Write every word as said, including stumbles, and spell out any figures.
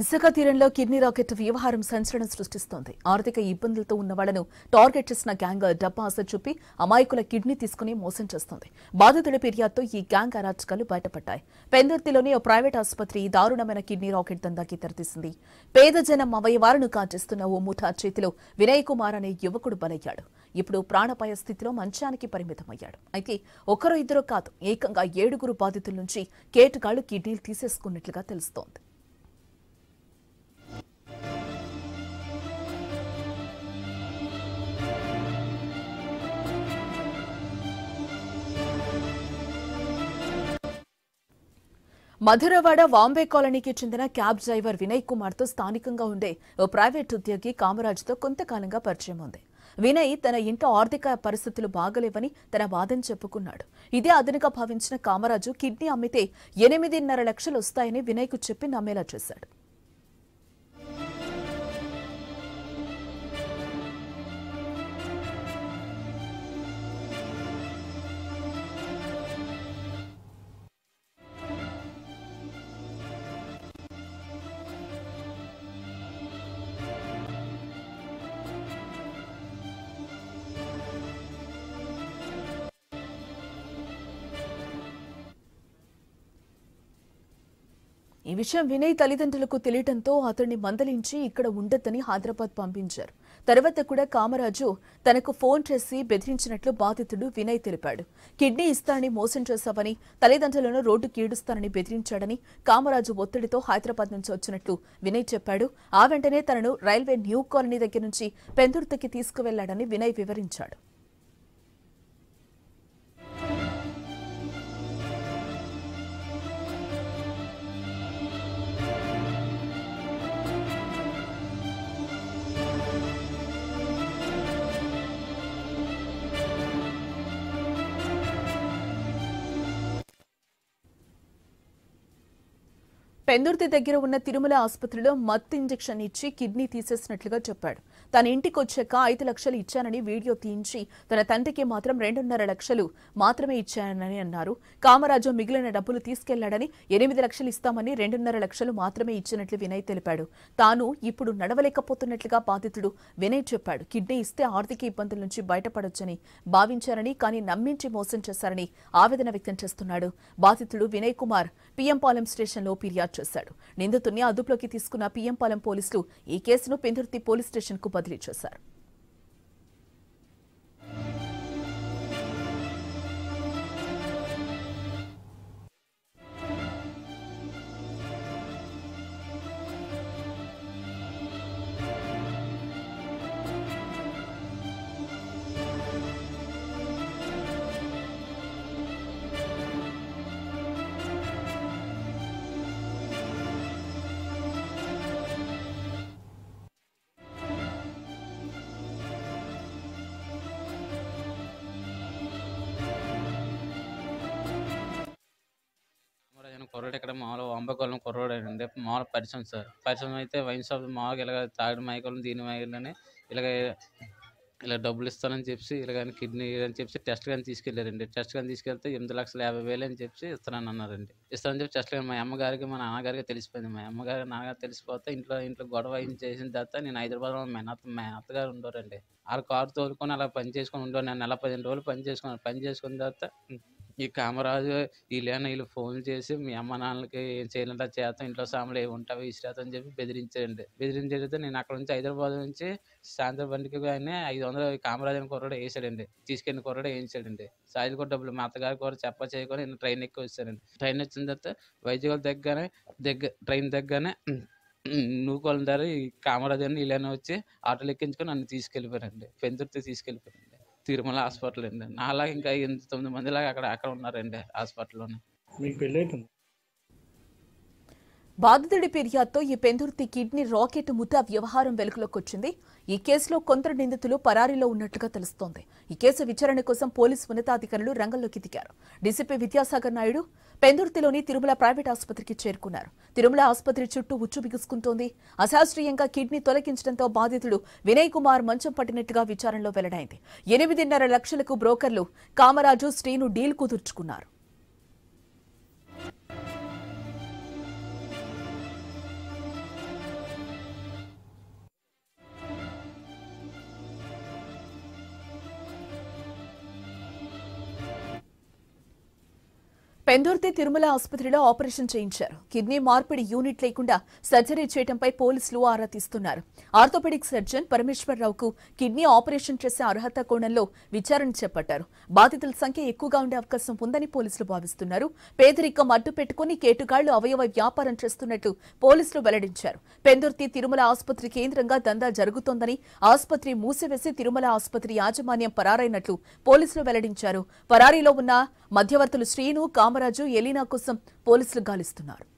విశాఖ తీరంలో kidney racket వ్యవహారం సంచలనం సృష్టిస్తోంది. ఆర్థిక ఇబ్బందులతో ఉన్న వాళ్ళను టార్గెట్ చేసిన గ్యాంగ్ డబ్బా ఆశ చూపి అమాయకుల కిడ్నీ తీసుకుని మోసం చేస్తోంది. బాధితుల ఫిర్యాదుతో ఈ గ్యాంగ్ అరాచకాలు బయటపడ్డాయి. పెందుర్తిలోని ఓ ప్రైవేట్ ఆసుపత్రి దారుణమైన కిడ్నీ రాకెట్ దందాకి తెరతీసింది. పేద జనం అవయవాలను కాజేస్తున్న ఓ ముఠా చేతిలో వినయ్ కుమార్ అనే యువకుడు బలయ్యాడు. ఇప్పుడు ప్రాణపాయ స్థితిలో మంచానికి పరిమితమయ్యాడు. అయితే ఒకరు ఇద్దరు కాదు, ఏకంగా ఏడుగురు బాధితుల నుంచి కేటగాళ్లు కిడ్నీలు తీసేసుకున్నట్లుగా తెలుస్తోంది. మధురవాడ వాంబే కాలనీకి చెందిన క్యాబ్ డ్రైవర్ వినయ్ కుమార్ తో స్థానికంగా ఉండే ఓ ప్రైవేట్ ఉద్యోగి కామరాజ్ తో కొంతకాలంగా పరిచయం ఉంది. వినయ్ తన ఇంట్లో ఆర్థిక పరిస్థితులు బాగలేవని తన బాధను చెప్పుకున్నాడు. ఇదే అదనుగా భావించిన కామరాజు కిడ్నీ అమ్మితే ఎనిమిదిన్నర లక్షలు వస్తాయని వినయ్కు చెప్పి నమ్మేలా చేశాడు. ఈ విషయం వినయ్ తల్లిదండ్రులకు తెలియటంతో అతన్ని మందలించి ఇక్కడ ఉండొద్దని హైదరాబాద్ పంపించారు. తర్వాత కూడా కామరాజు తనకు ఫోన్ చేసి బెదిరించినట్లు బాధితుడు వినయ్ తెలిపాడు. కిడ్నీ ఇస్తానని మోసం చేశావని, తల్లిదండ్రులను రోడ్డుకి ఈడుస్తానని బెదిరించాడని కామరాజు ఒత్తిడితో హైదరాబాద్ నుంచి వచ్చినట్లు వినయ్ చెప్పాడు. ఆ వెంటనే తనను రైల్వే న్యూ కాలనీ దగ్గర నుంచి పెందుర్తికి తీసుకువెళ్లాడని వినయ్ వివరించాడు. పెందుర్తి దగ్గర ఉన్న తిరుమల ఆసుపత్రిలో మత్తు ఇంజెక్షన్ ఇచ్చి కిడ్నీ తీసేసినట్లుగా చెప్పాడు. తన ఇంటికి వచ్చాక ఐదు లక్షలు ఇచ్చానని వీడియో తీయించి తన తండ్రికి మాత్రం రెండున్నర లక్షలు మాత్రమే ఇచ్చానని అన్నారు. కామరాజు మిగిలిన డబ్బులు తీసుకెళ్లాడని, ఎనిమిది లక్షలు ఇస్తామని రెండున్నర లక్షలు మాత్రమే ఇచ్చినట్లు వినయ్ తెలిపాడు. తాను ఇప్పుడు నడవలేకపోతున్నట్లుగా బాధితుడు వినయ్ చెప్పాడు. కిడ్నీ ఇస్తే ఆర్థిక ఇబ్బందుల నుంచి బయటపడొచ్చని భావించారని, కానీ నమ్మించి మోసం చేశారని ఆవేదన వ్యక్తం చేస్తున్నాడు. బాధితుడు వినయ్ కుమార్ పిఎంపాలెం స్టేషన్లో ఫిర్యాదు చేశాడు. నిందితుడిని అదుపులోకి తీసుకున్న పిఎంపాలెం పోలీసులు ఈ కేసును పెందుర్తి పోలీస్ స్టేషన్ కు బదిలీ చేశారు. కుర్రోడు ఇక్కడ మామూలు వంబకాలం కుర్రోడు అండి, మామూలు పరిచయం సార్. పరిచయం అయితే వైన్ షాప్ మామూలుగా ఇలాగ తాగిన మైకలను దీని మైకలని ఇలాగ ఇలా డబ్బులు ఇస్తానని చెప్పి ఇలాగని కిడ్నీ అని చెప్పి టెస్ట్ కానీ తీసుకెళ్ళారండి. టెస్ట్ కానీ తీసుకెళ్తే ఎనిమిది లక్షల యాభై వేలు అని చెప్పి ఇస్తానని అన్నారండి. ఇస్తానని చెప్పి టెస్ట్ కానీ మా అమ్మగారికి మా నాన్నగారికి తెలిసిపోయింది. మా అమ్మగారు నాన్నగారు తెలిసిపోతే ఇంట్లో ఇంట్లో గొడవ చేసిన తర్వాత నేను హైదరాబాద్లో మా అత్త మా అత్తగారు ఉండోరండి. వాళ్ళ కారు తోలుకొని అలా పని చేసుకొని ఉండో నేను నెల పదిహేను రోజులు పని చేసుకున్నాను. పని చేసుకున్న తర్వాత ఈ కామరాజు వీళ్ళైనా వీళ్ళు ఫోన్ చేసి మీ అమ్మ నాన్నలకి ఏం చేయాలంటే చేతం, ఇంట్లో సాములు ఏమి ఉంటావు ఇష్టం అని చెప్పి బెదిరించారండి. బెదిరించేటైతే నేను అక్కడ నుంచి హైదరాబాద్ నుంచి సాయంత్రం బండికి ఆయన ఐదు వందలు కామరాజు అని కుర్రాడు వేసాడండి. తీసుకెళ్ళిన కుర్రాడు వేయించాడండి. సాయిల్ కూడా డబ్బులు మా అత్తగారి కూర చెప్ప చేయకుండా నేను ట్రైన్ ఎక్కువ వచ్చానండి. ట్రైన్ వచ్చిన తర్వాత వైద్యులు దగ్గరనే దగ్గర ట్రైన్ దగ్గరనే నువ్వు కొలందారు ఈ కామరాజు అని వీళ్ళైనా వచ్చి ఆటోలు ఎక్కించుకొని నన్ను తీసుకెళ్ళిపోయారండి. పెందుర్తి తీసుకెళ్ళిపోయారండి తిరుమల హాస్పిటల్ అండి. నాలాగా ఇంకా ఎనిమిది తొమ్మిది మంది లాగా అక్కడ అక్కడ ఉన్నారండి హాస్పిటల్లోనే. మీకు పెళ్ళి అవుతుంది. బాధితుడి ఫిర్యాదుతో ఈ పెందుర్తి కిడ్నీ రాకెట్ ముఠా వ్యవహారం వెలుగులోకి వచ్చింది. ఈ కేసులో కొందరు నిందితులు పరారీలో ఉన్నట్లుగా తెలుస్తోంది. ఈ కేసు విచారణ కోసం పోలీసు ఉన్నతాధికారులు రంగంలోకి దిగారు. డీసీపీ విద్యాసాగర్ నాయుడు పెందుర్తిలోని తిరుమల ప్రైవేట్ ఆసుపత్రికి చేరుకున్నారు. తిరుమల ఆసుపత్రి చుట్టూ ఉచ్చు బిగుసుకుంటోంది. అశాస్త్రీయంగా కిడ్నీ తొలగించడంతో బాధితుడు వినయ్ కుమార్ మంచం పట్టినట్లుగా విచారణలో వెల్లడైంది. ఎనిమిదిన్నర లక్షలకు బ్రోకర్లు కామరాజు శ్రీను డీల్ కుదుర్చుకున్నారు. పెందుర్తి తిరుమల ఆసుపత్రిలో ఆపరేషన్ చేయించారు. కిడ్నీ మార్పిడి యూనిట్ లేకుండా సర్జరీ చేయడంపై పోలీసులు ఆరా తీస్తున్నారు. ఆర్థోపెడిక్ సర్జన్ పరమేశ్వరరావుకు కిడ్నీ ఆపరేషన్ చేసే అర్హత కోణంలో విచారణ చేపట్టారు. బాధితుల సంఖ్య ఎక్కువగా ఉండే అవకాశం ఉందని పోలీసులు భావిస్తున్నారు. పేదరికం అడ్డు పెట్టుకొని కేటుగాళ్లు అవయవ వ్యాపారం చేస్తున్నట్లు పోలీసులు వెల్లడించారు. పెందుర్తి తిరుమల ఆసుపత్రి కేంద్రంగా దందా జరుగుతోందని ఆసుపత్రి మూసివేసి తిరుమల ఆసుపత్రి యాజమాన్యం పరారైనట్లు పోలీసులు వెల్లడించారు. పరారీలో ఉన్న మధ్యవర్తులు శ్రీను కామరాజు ఎలీనా కోసం పోలీసులు గాలిస్తున్నారు.